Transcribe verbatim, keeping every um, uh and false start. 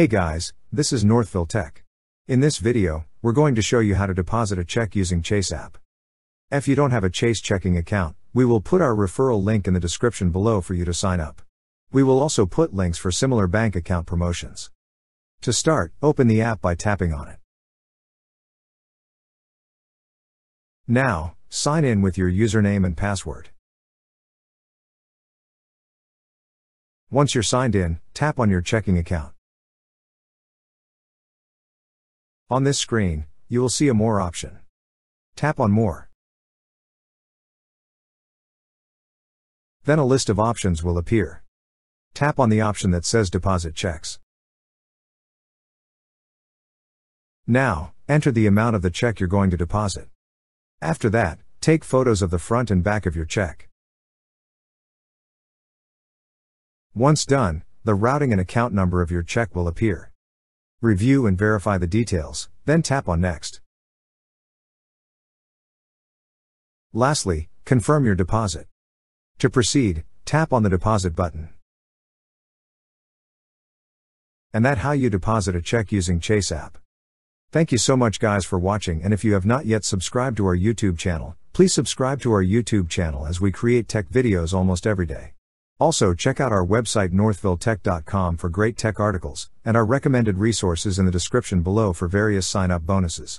Hey guys, this is Northville Tech. In this video, we're going to show you how to deposit a check using Chase app. If you don't have a Chase checking account, we will put our referral link in the description below for you to sign up. We will also put links for similar bank account promotions. To start, open the app by tapping on it. Now, sign in with your username and password. Once you're signed in, tap on your checking account. On this screen, you will see a More option. Tap on More. Then a list of options will appear. Tap on the option that says Deposit Checks. Now, enter the amount of the check you're going to deposit. After that, take photos of the front and back of your check. Once done, the routing and account number of your check will appear. Review and verify the details, then tap on Next. Lastly, confirm your deposit. To proceed, tap on the Deposit button. And that's how you deposit a check using Chase app. Thank you so much guys for watching, and if you have not yet subscribed to our YouTube channel, please subscribe to our YouTube channel as we create tech videos almost every day. Also, check out our website northville tech dot com for great tech articles, and our recommended resources in the description below for various sign-up bonuses.